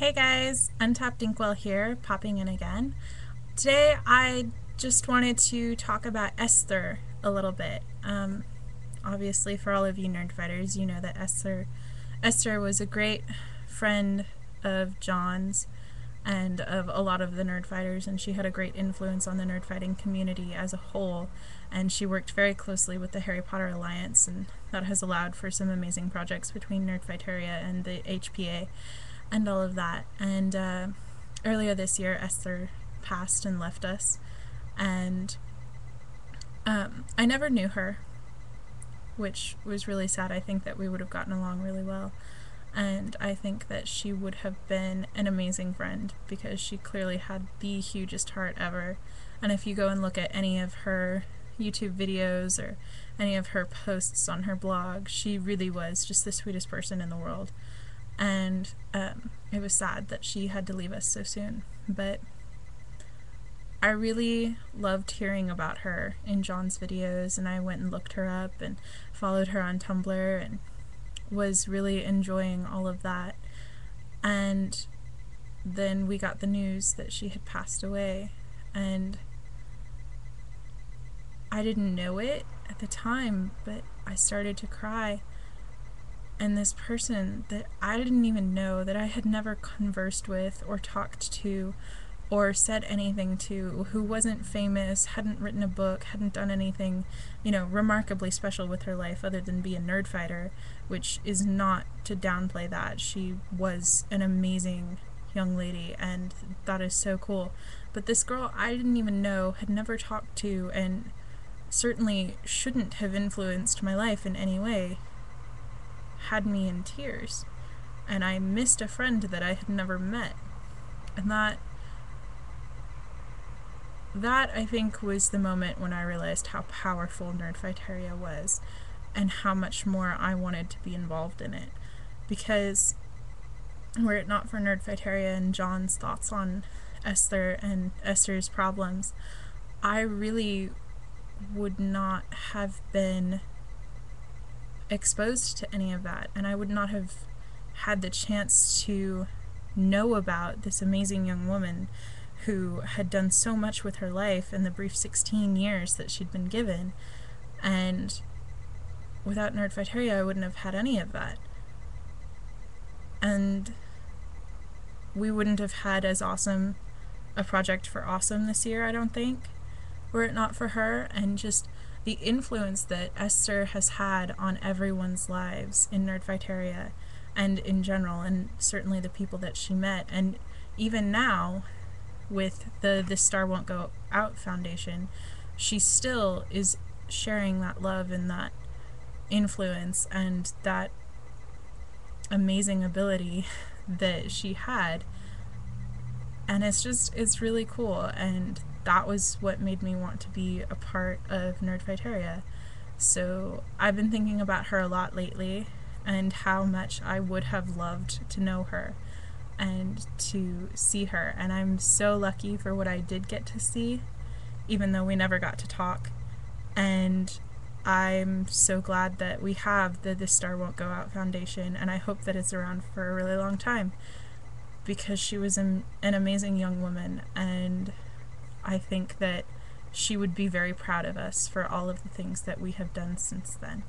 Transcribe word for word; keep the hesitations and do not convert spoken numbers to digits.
Hey guys, Untapped Inkwell here, popping in again. Today I just wanted to talk about Esther a little bit. Um, obviously for all of you Nerdfighters, you know that Esther, Esther was a great friend of John's and of a lot of the Nerdfighters, and she had a great influence on the Nerdfighting community as a whole, and she worked very closely with the Harry Potter Alliance, and that has allowed for some amazing projects between Nerdfighteria and the H P A. And all of that. And uh, earlier this year, Esther passed and left us, and um, I never knew her, which was really sad. I think that we would have gotten along really well, and I think that she would have been an amazing friend because she clearly had the hugest heart ever. And if you go and look at any of her YouTube videos or any of her posts on her blog, she really was just the sweetest person in the world. And um, it was sad that she had to leave us so soon, but I really loved hearing about her in John's videos, and I went and looked her up and followed her on Tumblr and was really enjoying all of that. And then we got the news that she had passed away, and I didn't know it at the time, but I started to cry. And this person that I didn't even know, that I had never conversed with or talked to or said anything to, who wasn't famous, hadn't written a book, hadn't done anything, you know, remarkably special with her life other than be a Nerdfighter, which is not to downplay that. She was an amazing young lady, and that is so cool. But this girl I didn't even know, had never talked to, and certainly shouldn't have influenced my life in any way, had me in tears, and I missed a friend that I had never met. And that that I think was the moment when I realized how powerful Nerdfighteria was and how much more I wanted to be involved in it, because were it not for Nerdfighteria and John's thoughts on Esther and Esther's problems, I really would not have been exposed to any of that, and I would not have had the chance to know about this amazing young woman who had done so much with her life in the brief sixteen years that she'd been given. And without Nerdfighteria, I wouldn't have had any of that, and we wouldn't have had as awesome a project for awesome this year, I don't think, were it not for her and just the influence that Esther has had on everyone's lives in Nerdfighteria and in general, and certainly the people that she met. And even now with the This Star Won't Go Out Foundation, she still is sharing that love and that influence and that amazing ability that she had, and it's just, it's really cool. And that was what made me want to be a part of Nerdfighteria. So I've been thinking about her a lot lately, and how much I would have loved to know her and to see her. And I'm so lucky for what I did get to see, even though we never got to talk. And I'm so glad that we have the This Star Won't Go Out Foundation, and I hope that it's around for a really long time, because she was an, an amazing young woman, and I think that she would be very proud of us for all of the things that we have done since then.